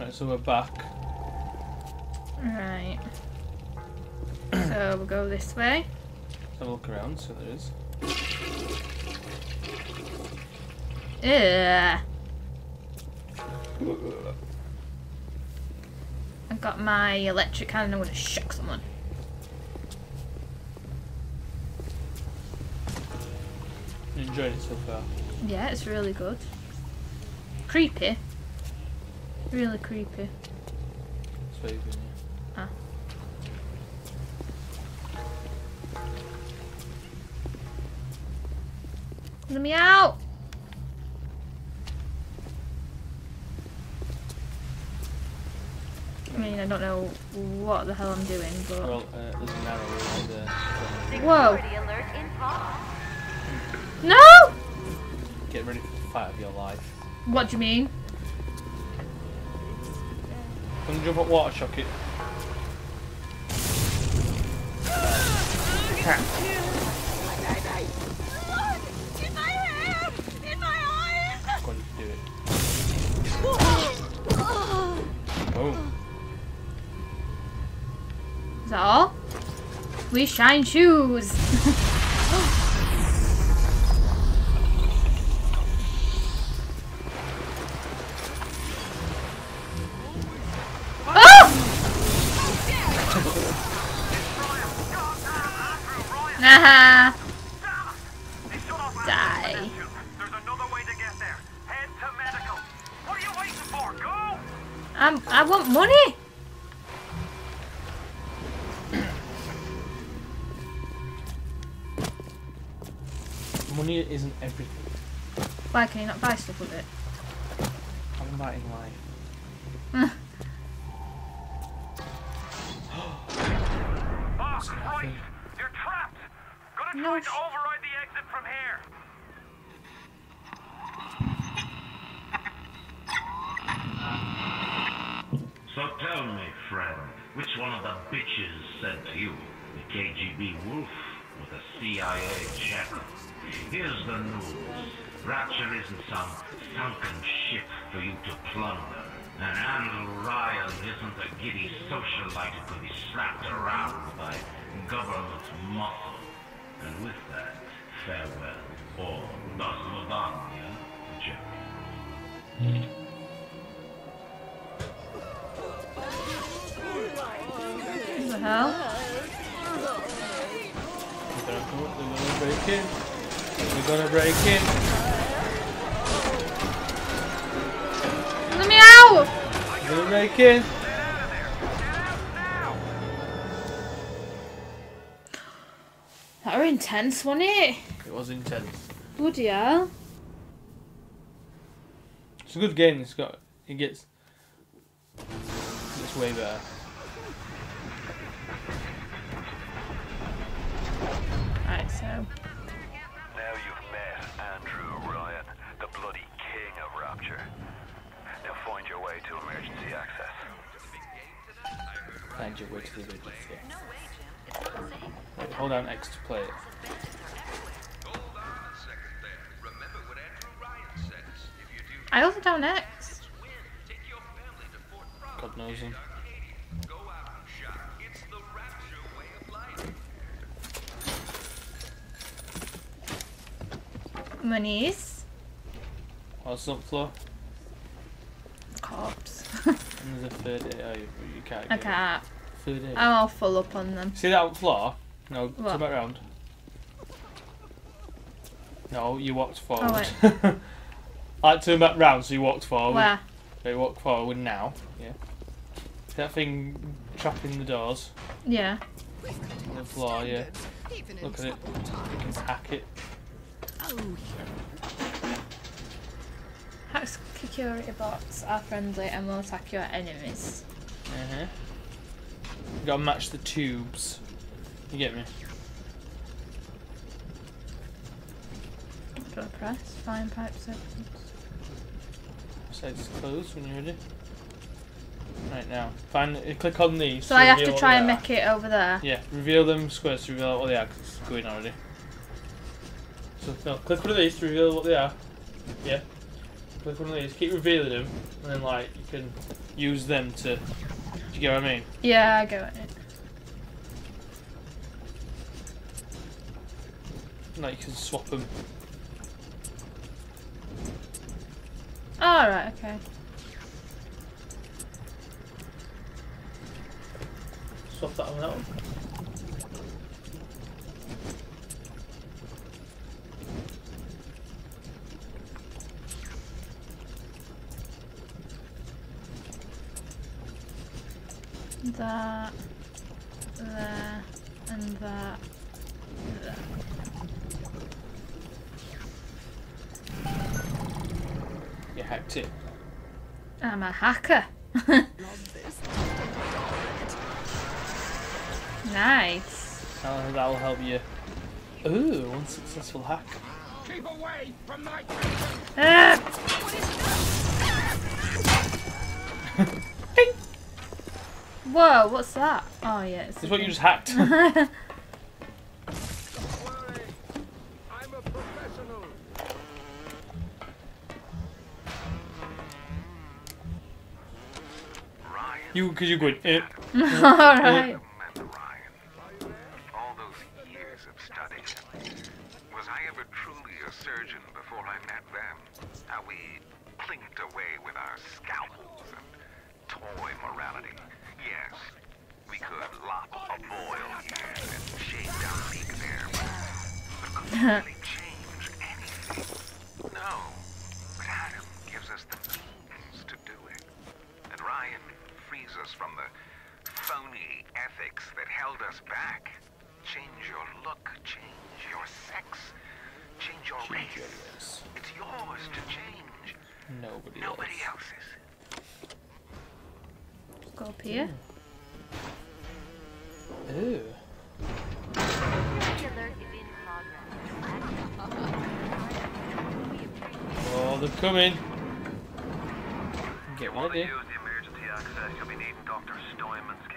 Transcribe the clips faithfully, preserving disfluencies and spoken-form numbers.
Right, so we're back. Right. So we'll go this way. Let's have a look around, so there is. Ugh. I got my electric hand and I'm going to shock someone. You're enjoying it so far? Yeah, it's really good. Creepy. Really creepy. It's waving you. Ah. Let me out! I mean, I don't know what the hell I'm doing, but... Well, uh, there's an arrow right there. Whoa! No! Get ready for the fight of your life. What do you mean? Can you jump up water shock it? In my hair! In my eyes! Go on, do it. Oh. Is that all? We shine shoes! Haha! Die. There's another way to get there. Head to medical. What are you waiting for? Go! Um, I want money! Money isn't everything. Why can you not buy stuff with it? I'm inviting life. No. Trying to override the exit from here. So tell me, friend, which one of the bitches sent you? The K G B wolf or the C I A jackal? Here's the news. Rapture isn't some sunken ship for you to plunder. And Andrew Ryan isn't a giddy socialite who could be slapped around by government muscle. And with that, farewell, or Basmavania, Jerry. What the hell? They're gonna break in. They're gonna break in. Let me out! They're gonna break in. That were intense, wasn't it? It was intense. Bloody hell. It's a good game, it's got it gets it's way better. Alright, so now you've met Andrew Ryan, the bloody king of Rapture. Now find your way to emergency access. Find your way to the emergency access. Hold down X to play it. I hold down X. God knows him. Monies. What's up, Flo? Cops. And there's a third day. Oh, you, you can't get I can't. It. I'm all full up on them. See that floor? No, what? Turn back round. No, you walked forward. Oh, I turn back round, so you walked forward. Where? So you walked forward now. Yeah. See that thing trapping the doors? Yeah. On the floor, yeah. Look at it. You can hack it. Oh, yeah. Hack security bots are friendly and will attack your enemies. Uh-huh. You gotta match the tubes. You get me? Gotta press. Fine pipes opens. Side's closed when you're ready. Right now. Find. Click on these. So I have to try and make it over there. Yeah. Reveal them squares to reveal what they are. Cause it's going already. So no. Click one of these to reveal what they are. Yeah. Click one of these, keep revealing them, and then like you can use them to. Do you get what I mean? Yeah, I get it. Like you can swap them. All right. Okay. Swap that one out. That, there, and that, there. You hacked it. I'm a hacker. Nice. Uh, that'll help you. Ooh, one successful hack. Keep away from my ah. Whoa, what's that? Oh yeah, it's, it's what you just hacked. Don't worry, I'm a professional. Ryan, you, cause you're good. Eh. All right. Eh. Coming. Get one of you. Use the emergency access. You'll be needing Doctor Steinman's key.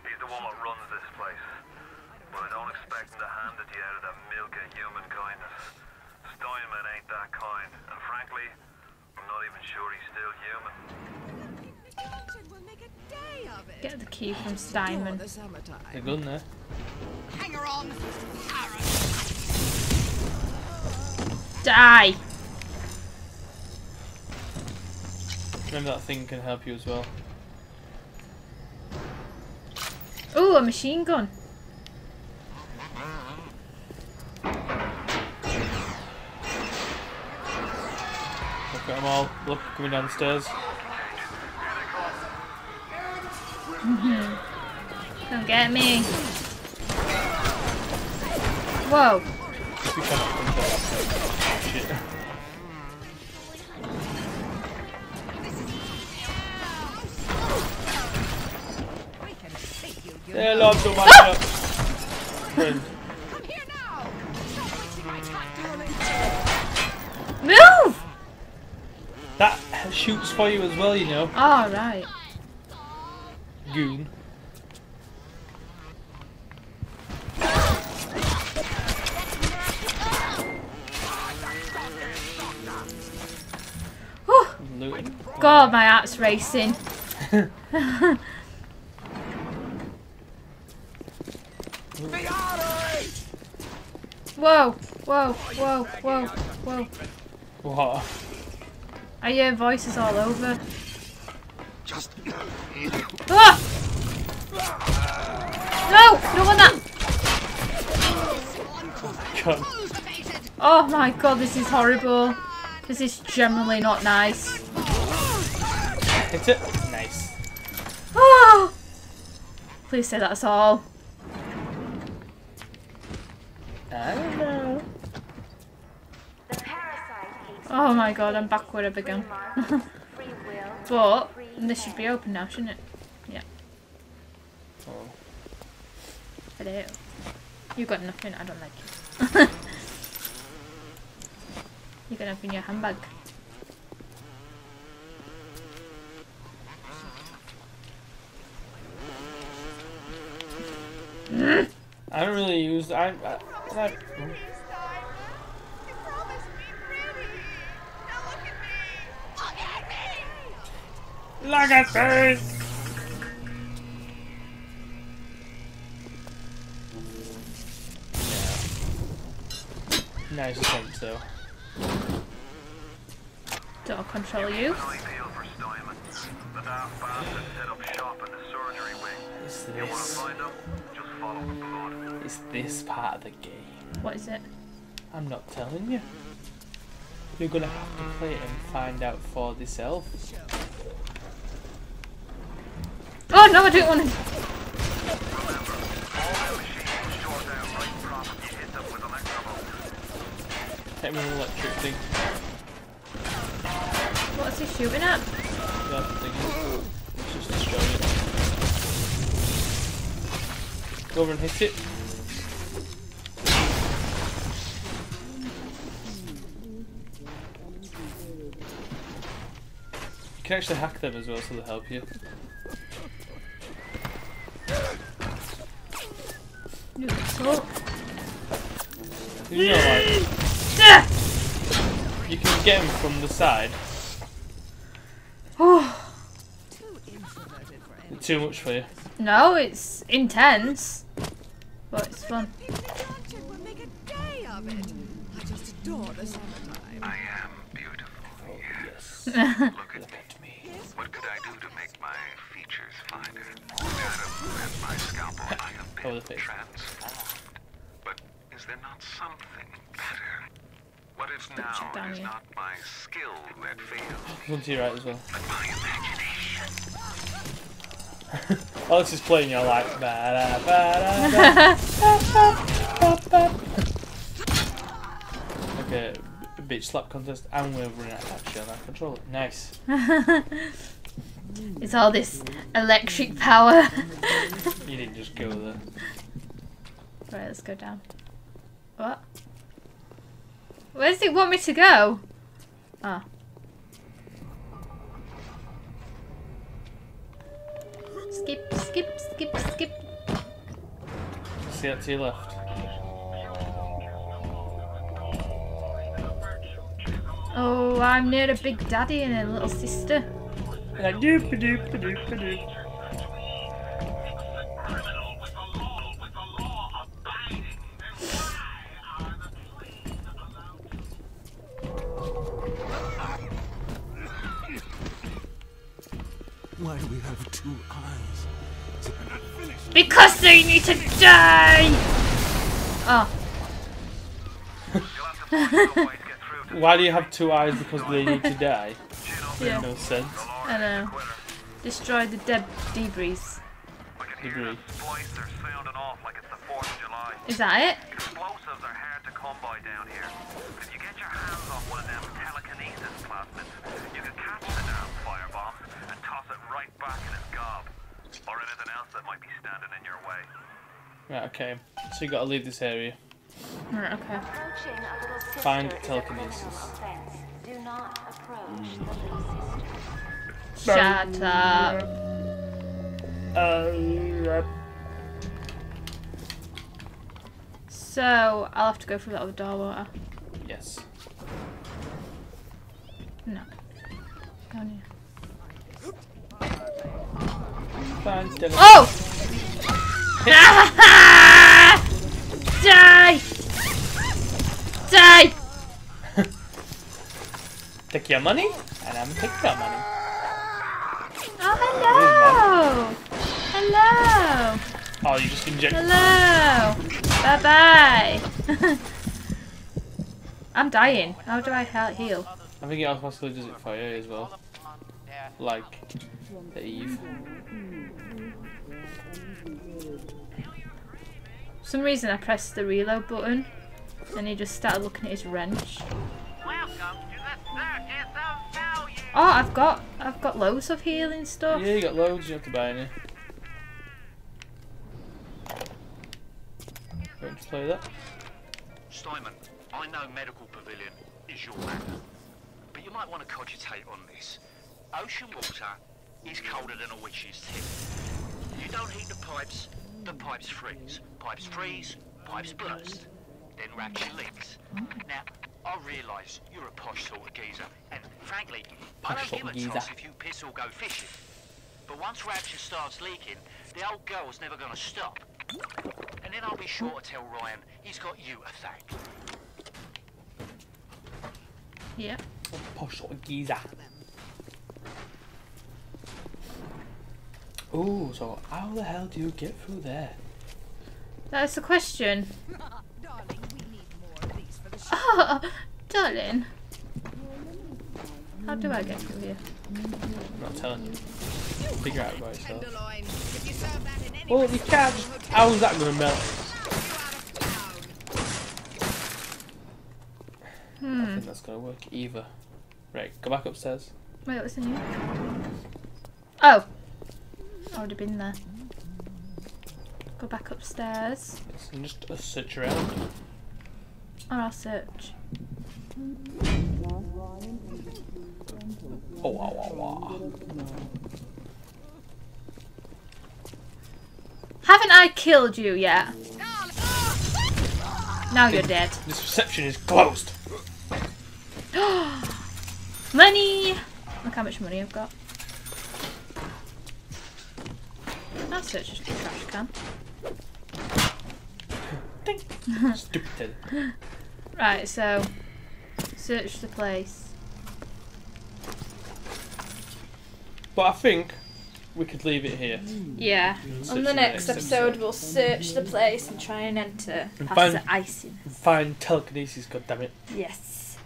He's the one that runs this place. But I don't expect him to hand it to you out of the milk of human kindness. Steinman ain't that kind, and frankly, I'm not even sure he's still human. Get the key from Steinman. They're good there. Hang her on. Die. Remember that thing can help you as well. Ooh, a machine gun. Look at them all. Look, coming downstairs. Come get me. Whoa. We cannot control that shit. They love to wind up. I'm here now. Move! That shoots for you as well, you know. Oh, right. Goon. God, my heart's racing. Whoa, whoa, whoa, whoa, whoa. What? I hear voices all over. Just. Ah! No! Don't want that! God. Oh my god, this is horrible. This is generally not nice. Hit it. Nice. Oh! Please say that's all. I don't know. Oh my god, I'm back where I began. But this should be open now, shouldn't it? Yeah. Oh. Hello. You got nothing, I don't like you. You got nothing in your handbag. Mm. I don't really use I, I Like, oh. Look at this! Yeah. Nice attempt, though. So I'll control you. Is this? Is this part of the game? What is it? I'm not telling you. You're gonna have to play it and find out for yourself. Oh no, I don't want to. Take me an electric thing. What's he shooting at? Yeah, it's just destroying it. Go over and hit it. You can actually hack them as well, so they'll help you. You suck. He's not like... You can get him from the side. It's too much for you. No, it's intense, but it's fun. I just adore this time. I am beautiful. Oh, yes. Look at me. What could I do to make my features finer? Adam, my scalpel, I have been transformed. But is there not something better? What if now it is not my skill that fails? Looks to your right as well. But my imagination. Oh, this is playing your life. Ba da ba da. Okay. Bitch slap contest, and we're running out of action on that controller. Nice. It's all this electric power. You didn't just go there. Right, let's go down. What? Where does it want me to go? Ah. Skip, skip, skip, skip. See that to your left. Oh, I'm near a Big Daddy and a Little Sister. Like doop a doop a doop a doop. Why do we have two eyes? Because they need to die. Oh. Why do you have two eyes? Because they need to die. Yeah. No sense. I know. Destroy the deb debris. Debris. Is that it? Explosives are hard to come by down here. If you get your hands on one of them telekinesis plasmids, you can catch the damn firebomb and toss it right back in its gob, or anything else that might be standing in your way. Right. Okay. So you got to leave this area. Mm, okay. Find telekinesis. Do not approach the Shut up. Uh, so I'll have to go through that other door, won't I? Yes. No. Go on here. Find telekinesis. Oh! Die! Die! Take your money, and I'm taking your money. Oh, hello! Hello! Oh, you just inject. Hello! Bye bye! I'm dying. How do I heal? I think it also does it for you as well. Like, Eve. For some reason I pressed the reload button and he just started looking at his wrench. Welcome to the circus of value. Oh, I've got I've got loads of healing stuff. Yeah, you got loads, you have to buy any. Going to play that. Steinman, I know medical pavilion is your man. But you might want to cogitate on this. Ocean water is colder than a witch's tip. You don't heat the pipes. The pipes freeze, pipes freeze, pipes burst, then Rapture leaks. Now, I realise you're a posh sort of geezer, and frankly, I don't give a toss if you piss or go fishing. But once Rapture starts leaking, the old girl's never gonna stop. And then I'll be sure to tell Ryan he's got you to thank. Yeah. Posh sort of geezer. Ooh, so how the hell do you get through there? That's the question. Darling, we need more of these for the show. Oh, darling. How do I get through here? I'm not telling you. Figure out by yourself. Oh, you can't. How is that gonna melt? Hmm. I think that's gonna work either. Right, go back upstairs. Wait, what's in here? Oh. I would have been there. Go back upstairs. Let's just uh, search around. Oh, I'll search. Oh, wow, wow, wow. Haven't I killed you yet? Now you're dead. This reception is closed. Money! Look how much money I've got. That's just a trash can. Stupid. Right, so search the place. But I think we could leave it here. Yeah. On the next episode, we'll search the place and try and enter past the iciness. Find telekinesis, goddammit. Yes.